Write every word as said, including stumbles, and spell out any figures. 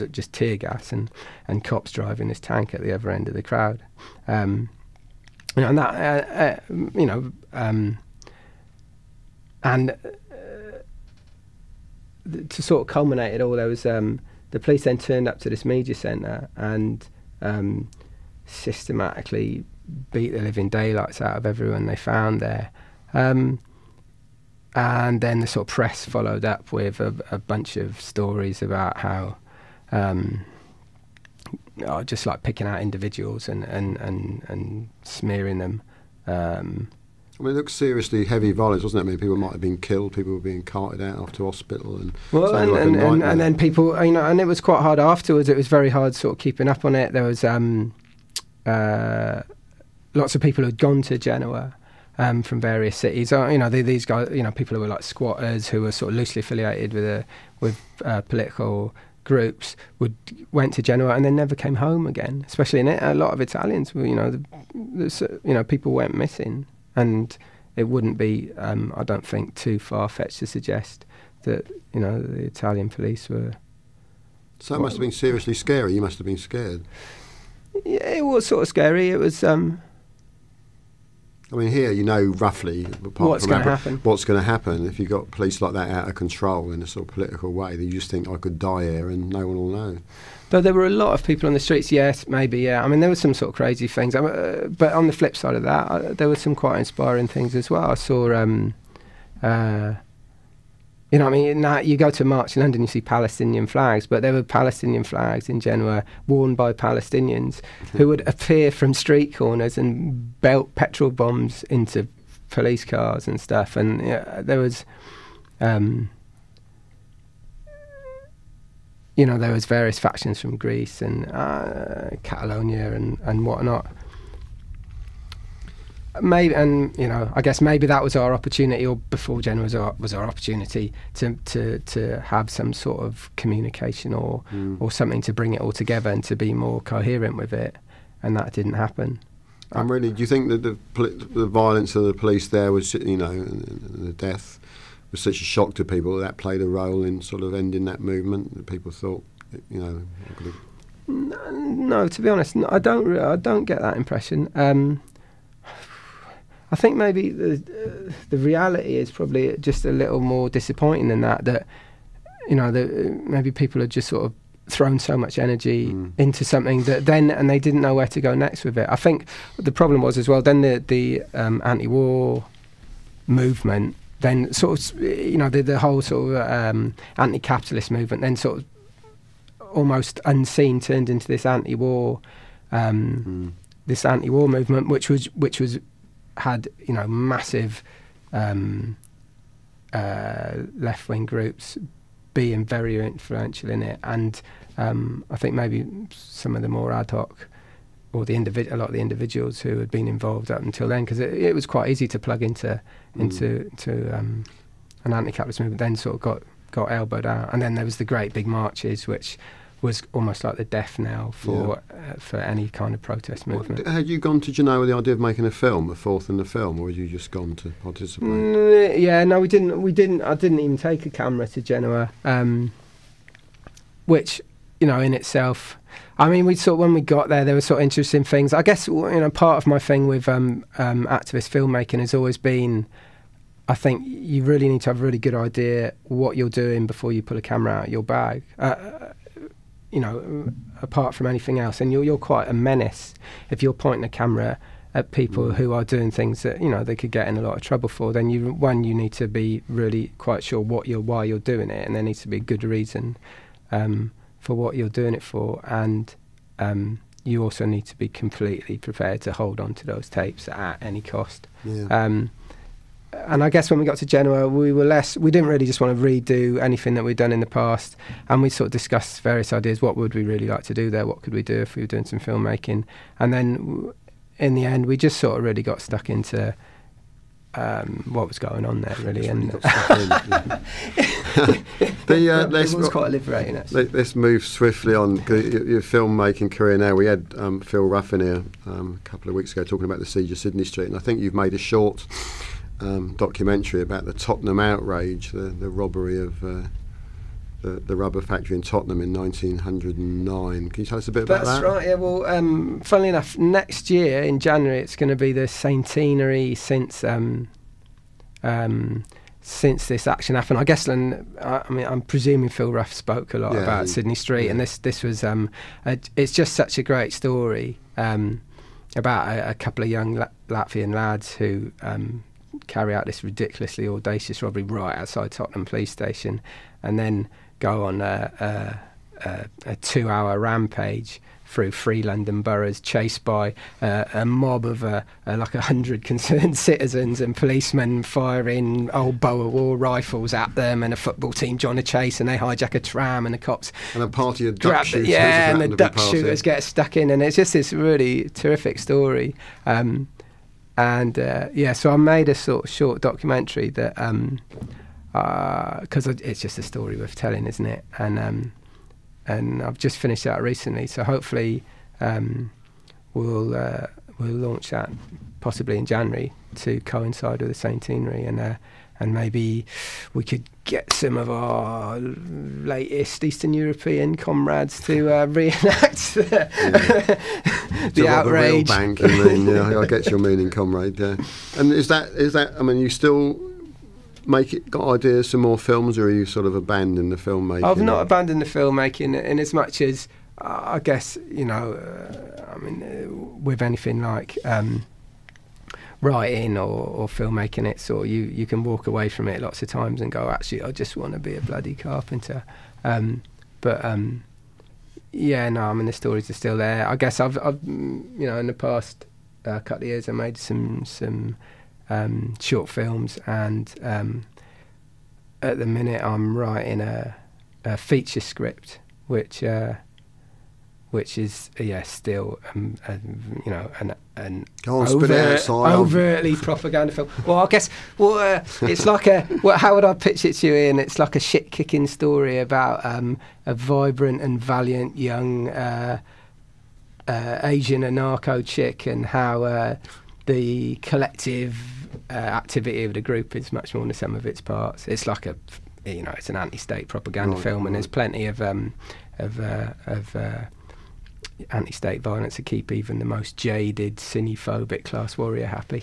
is just tear gas and, and cops driving this tank at the other end of the crowd. Um, you know, and that, uh, uh, you know, um, and uh, to sort of culminate it all, there was um, the police then turned up to this media centre and um, systematically beat the living daylights out of everyone they found there. Um, and then the sort of press followed up with a, a bunch of stories about how um, oh, just like picking out individuals and, and, and, and smearing them. Um, I mean, it looked seriously heavy volleys, wasn't it? I mean, people might have been killed, people were being carted out off to hospital. And well, and, like and, and, and then people, you know, and it was quite hard afterwards. It was very hard sort of keeping up on it. There was um, uh, lots of people who had gone to Genoa Um, from various cities, uh, you know, they, these guys, you know, people who were like squatters who were sort of loosely affiliated with a, with uh, political groups would went to Genoa and then never came home again. Especially in it, a lot of Italians, were, you know, the, the, you know, people went missing, and it wouldn't be, um, I don't think, too far fetched to suggest that, you know, the Italian police were. So that must have been seriously scary. You must have been scared. Yeah, it was sort of scary. It was. Um, I mean, here you know roughly what's going to happen. What's going to happen if you got police like that out of control in a sort of political way? That you just think I could die here and no one will know. But there were a lot of people on the streets. Yes, maybe. Yeah, I mean, there were some sort of crazy things. Uh, but on the flip side of that, uh, there were some quite inspiring things as well. I saw, um, uh, you know, I mean, now you go to a march in London, you see Palestinian flags, but there were Palestinian flags in Genoa worn by Palestinians who would appear from street corners and belt petrol bombs into police cars and stuff. And yeah, there was, um, you know, there was various factions from Greece and uh, Catalonia and, and whatnot. Maybe, and you know, I guess maybe that was our opportunity, or before Genoa was our, was our opportunity to, to to have some sort of communication or mm. or something to bring it all together and to be more coherent with it, and that didn't happen. And really, do you think that the the violence of the police there was, you know, and the death was such a shock to people that, that played a role in sort of ending that movement? That people thought, you know, no, no, to be honest, no, I don't, I don't get that impression. Um, I think maybe the uh, the reality is probably just a little more disappointing than that. That you know, that maybe people had just sort of thrown so much energy mm. into something that then, and they didn't know where to go next with it. I think the problem was as well. Then the the um, anti-war movement, then sort of you know the the whole sort of um, anti-capitalist movement, then sort of almost unseen turned into this anti-war um, mm. this anti-war movement, which was which was. had you know massive um, uh, left-wing groups being very influential in it, and um, I think maybe some of the more ad hoc or the individ a lot of the individuals who had been involved up until then, because it, it was quite easy to plug into into mm. to um, an anti-capitalist movement, then sort of got got elbowed out, and then there was the great big marches, which was almost like the death knell for yeah. uh, for any kind of protest movement. Well, had you gone to Genoa with the idea of making a film, a fourth in the film, or had you just gone to participate? Mm, yeah, no, we didn't. We didn't. I didn't even take a camera to Genoa, um, which you know in itself. I mean, we sort of, when we got there, there were sort of interesting things. I guess you know part of my thing with um, um, activist filmmaking has always been, I think you really need to have a really good idea what you're doing before you pull a camera out of your bag. Uh, you know, apart from anything else. And you're, you're quite a menace if you're pointing a camera at people mm. who are doing things that, you know, they could get in a lot of trouble for. Then, you, one, you need to be really quite sure what you're, why you're doing it, and there needs to be a good reason um, for what you're doing it for. And um, you also need to be completely prepared to hold on to those tapes at any cost. Yeah. Um, and I guess when we got to Genoa, we were less, we didn't really just want to redo anything that we'd done in the past, and we sort of discussed various ideas. What would we really like to do there? What could we do if we were doing some filmmaking? And then w in the end, we just sort of really got stuck into um, what was going on there, really. And really the, uh, it was quite liberating, actually. Let's move swiftly on. Your, your filmmaking career now. We had um, Phil Ruffin here um, a couple of weeks ago talking about the siege of Sydney Street, and I think you've made a short Um, documentary about the Tottenham outrage, the, the robbery of uh, the, the rubber factory in Tottenham in nineteen oh nine. Can you tell us a bit about That's that? That's right, yeah. Well, um, funnily enough, next year in January, it's going to be the centenary since um, um, since this action happened. I guess, and I, I mean, I'm presuming Phil Ruff spoke a lot yeah, about he, Sydney Street, yeah. and this this was um, a, it's just such a great story um, about a, a couple of young La Latvian lads who um, carry out this ridiculously audacious robbery right outside Tottenham police station, and then go on a, a, a, a two-hour rampage through three London boroughs, chased by uh, a mob of uh, uh, like a hundred concerned citizens and policemen firing old Boer war rifles at them, and a football team trying to chase, and they hijack a tram, and the cops and a party of duck shooters, yeah, and the duck shooters get stuck in, and it's just this really terrific story. Um, and uh, yeah, so I made a sort of short documentary that um, because uh, it's just a story worth telling, isn't it? And um, and I've just finished that recently, so hopefully um, we'll uh, we'll launch that possibly in January to coincide with the centenary, and uh, and maybe we could get some of our latest Eastern European comrades to uh, reenact the, yeah. the outrage. The real bank, I mean, yeah, I get your meaning, comrade. Yeah. And is that is that? I mean, you still. Make it got ideas for more films, or are you sort of abandoned the filmmaking? I've not abandoned the filmmaking, in as much as uh, I guess you know, uh, I mean, uh, with anything like um, writing or, or filmmaking, it's or you you can walk away from it lots of times and go, actually, I just want to be a bloody carpenter. Um, but um, yeah, no, I mean the stories are still there. I guess I've I've you know in the past uh, couple of years I made some some. Um, short films, and um, at the minute I'm writing a, a feature script, which uh, which is yeah still um, a, you know an an on, overt, overtly propaganda film. Well, I guess well uh, it's like a well, how would I pitch it to you, Ian? It's like a shit kicking story about um, a vibrant and valiant young uh, uh, Asian anarcho chick, and how. Uh, The collective uh, activity of the group is much more than the sum of its parts. It's like a, you know, it's an anti-state propaganda right, film, and right. there's plenty of um, of uh, of uh, anti-state violence to keep even the most jaded, cinephobic class warrior happy.